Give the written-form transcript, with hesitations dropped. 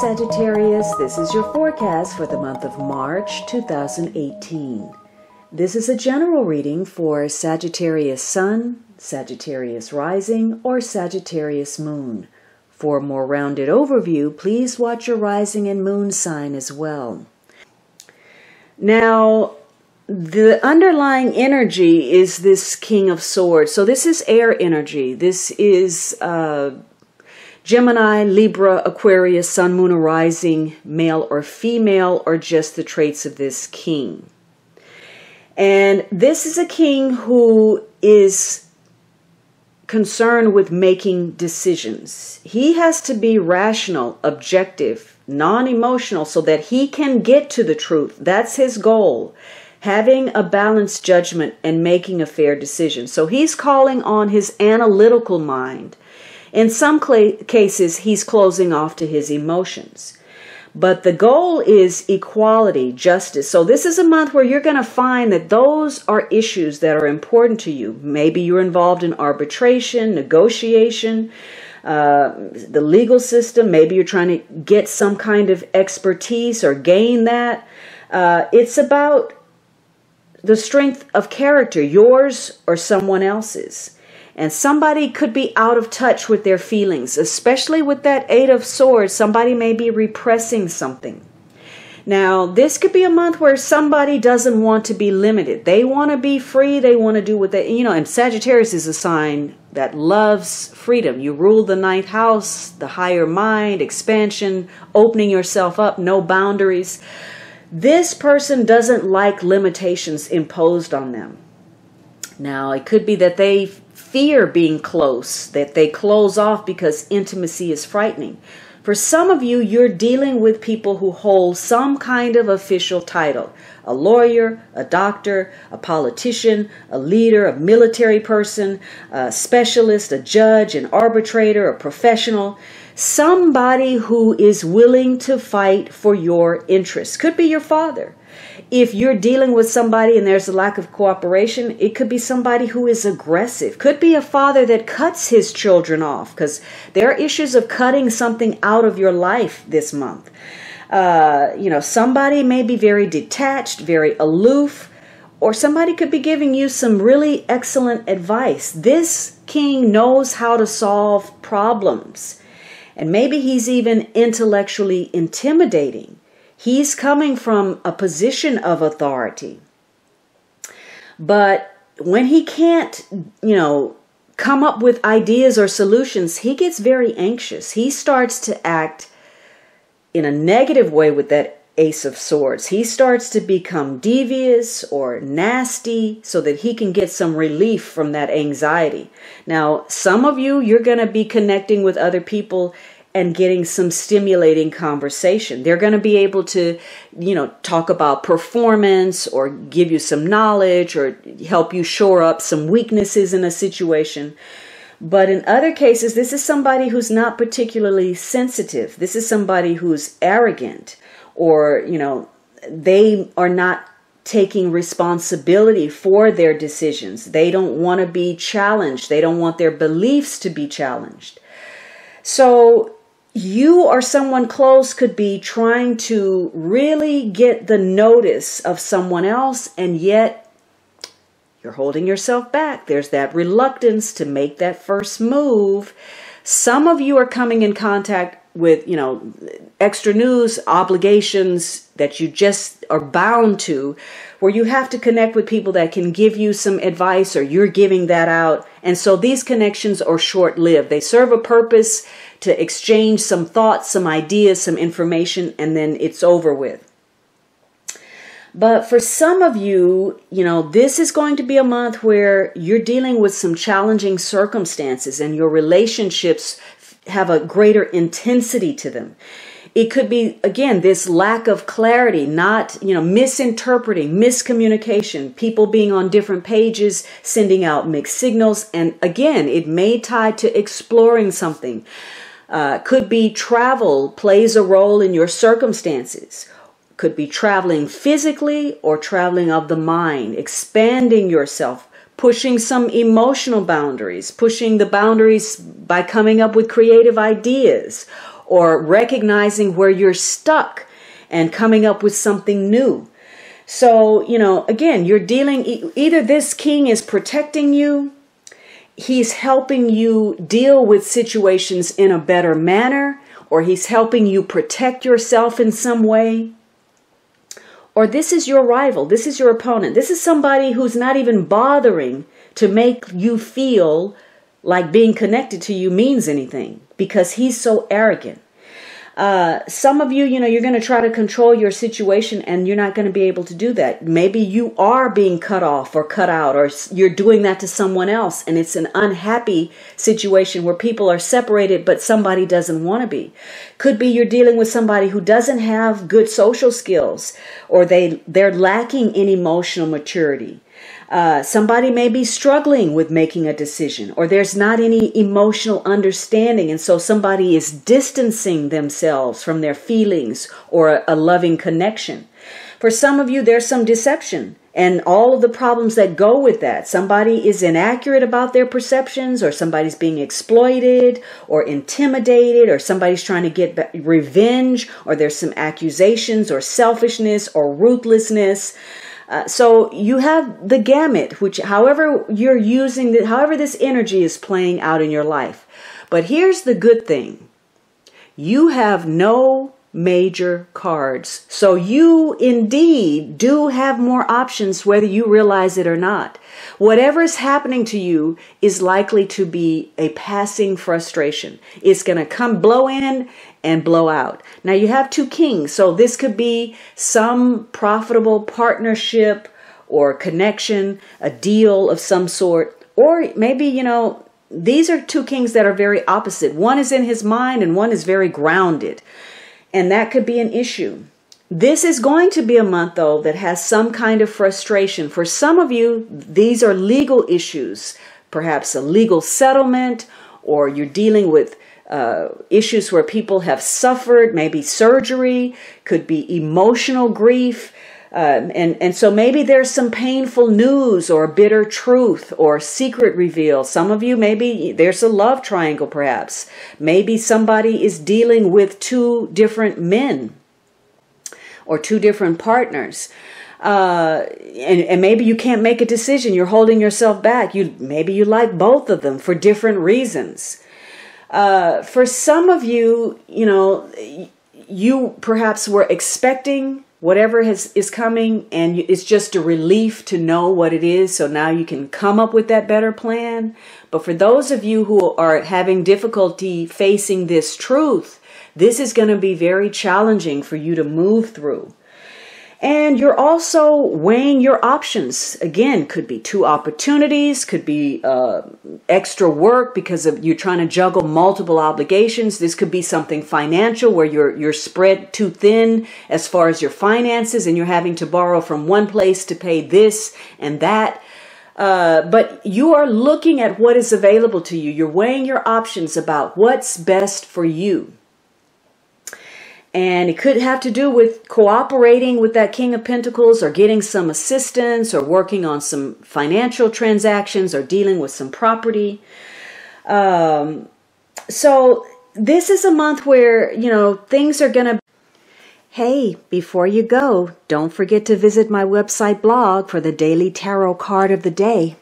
Sagittarius, this is your forecast for the month of March 2018. This is a general reading for Sagittarius Sun, Sagittarius Rising, or Sagittarius Moon. For a more rounded overview, please watch your rising and moon sign as well. Now, the underlying energy is this King of Swords. So this is air energy. This is Gemini, Libra, Aquarius, Sun, Moon, or Rising, male or female, or just the traits of this king. And this is a king who is concerned with making decisions. He has to be rational, objective, non-emotional, so that he can get to the truth. That's his goal, having a balanced judgment and making a fair decision. So he's calling on his analytical mind. In some cases, he's closing off to his emotions. But the goal is equality, justice. So this is a month where you're going to find that those are issues that are important to you. Maybe you're involved in arbitration, negotiation, the legal system. Maybe you're trying to get some kind of expertise or gain that. It's about the strength of character, yours or someone else's. And somebody could be out of touch with their feelings, especially with that Eight of Swords. Somebody may be repressing something. Now, this could be a month where somebody doesn't want to be limited. They want to be free. They want to do what they, and Sagittarius is a sign that loves freedom. You rule the ninth house, the higher mind, expansion, opening yourself up, no boundaries. This person doesn't like limitations imposed on them. Now, it could be that they fear being close, that they close off because intimacy is frightening. For some of you, you're dealing with people who hold some kind of official title. A lawyer, a doctor, a politician, a leader, a military person, a specialist, a judge, an arbitrator, a professional. Somebody who is willing to fight for your interests. Could be your father. If you're dealing with somebody and there's a lack of cooperation, it could be somebody who is aggressive. Could be a father that cuts his children off, because there are issues of cutting something out of your life this month. Somebody may be very detached, very aloof, or somebody could be giving you some really excellent advice. This king knows how to solve problems, and maybe he's even intellectually intimidating. He's coming from a position of authority. But when he can't, come up with ideas or solutions, he gets very anxious. He starts to act in a negative way with that Ace of Swords. He starts to become devious or nasty so that he can get some relief from that anxiety. Now, some of you, you're going to be connecting with other people and getting some stimulating conversation. They're going to be able to, talk about performance or give you some knowledge or help you shore up some weaknesses in a situation. But in other cases, this is somebody who's not particularly sensitive. This is somebody who's arrogant or, they are not taking responsibility for their decisions. They don't want to be challenged. They don't want their beliefs to be challenged. So you or someone close could be trying to really get the notice of someone else, and yet you're holding yourself back. There's that reluctance to make that first move. Some of you are coming in contact with, extra news, obligations that you just are bound to, where you have to connect with people that can give you some advice or you're giving that out. And so these connections are short-lived. They serve a purpose to exchange some thoughts, some ideas, some information, and then it's over with. But for some of you, this is going to be a month where you're dealing with some challenging circumstances and your relationships have a greater intensity to them. It could be, again, this lack of clarity, not, misinterpreting, miscommunication, people being on different pages, sending out mixed signals. And again, it may tie to exploring something. Could be travel plays a role in your circumstances. Could be traveling physically or traveling of the mind, expanding yourself, pushing some emotional boundaries, pushing the boundaries by coming up with creative ideas, or recognizing where you're stuck and coming up with something new. So, again, you're dealing, either this king is protecting you, he's helping you deal with situations in a better manner, or he's helping you protect yourself in some way. Or this is your rival, this is your opponent, this is somebody who's not even bothering to make you feel like being connected to you means anything, because he's so arrogant. Some of you, you're going to try to control your situation and you're not going to be able to do that. Maybe you are being cut off or cut out, or you're doing that to someone else, and it's an unhappy situation where people are separated, but somebody doesn't want to be. Could be you're dealing with somebody who doesn't have good social skills, or they're lacking in emotional maturity. Somebody may be struggling with making a decision, or there's not any emotional understanding, and so somebody is distancing themselves from their feelings or a loving connection. For some of you, there's some deception and all of the problems that go with that. Somebody is inaccurate about their perceptions, or somebody's being exploited or intimidated, or somebody's trying to get revenge, or there's some accusations or selfishness or ruthlessness. So you have the gamut, which however you're using, however this energy is playing out in your life. But here's the good thing. You have no major cards. So you indeed do have more options, whether you realize it or not. Whatever is happening to you is likely to be a passing frustration. It's going to come blow in and blow out. Now you have two kings, so this could be some profitable partnership or connection, a deal of some sort, or maybe, these are two kings that are very opposite. One is in his mind and one is very grounded, and that could be an issue. This is going to be a month, though, that has some kind of frustration. For some of you, these are legal issues, perhaps a legal settlement, or you're dealing with issues where people have suffered, maybe surgery, could be emotional grief. And so maybe there's some painful news or bitter truth or secret reveal. Some of you, maybe there's a love triangle, perhaps. Maybe somebody is dealing with two different men or two different partners. And maybe you can't make a decision. You're holding yourself back. Maybe you like both of them for different reasons. For some of you, you perhaps were expecting whatever is coming, and it's just a relief to know what it is. So now you can come up with that better plan. But for those of you who are having difficulty facing this truth, this is going to be very challenging for you to move through. And you're also weighing your options. Again, could be two opportunities, could be extra work because of you're trying to juggle multiple obligations. This could be something financial where you're spread too thin as far as your finances, and you're having to borrow from one place to pay this and that. But you are looking at what is available to you. You're weighing your options about what's best for you. And it could have to do with cooperating with that King of Pentacles, or getting some assistance, or working on some financial transactions, or dealing with some property. So this is a month where, things are going to... Hey, before you go, don't forget to visit my website blog for the daily tarot card of the day.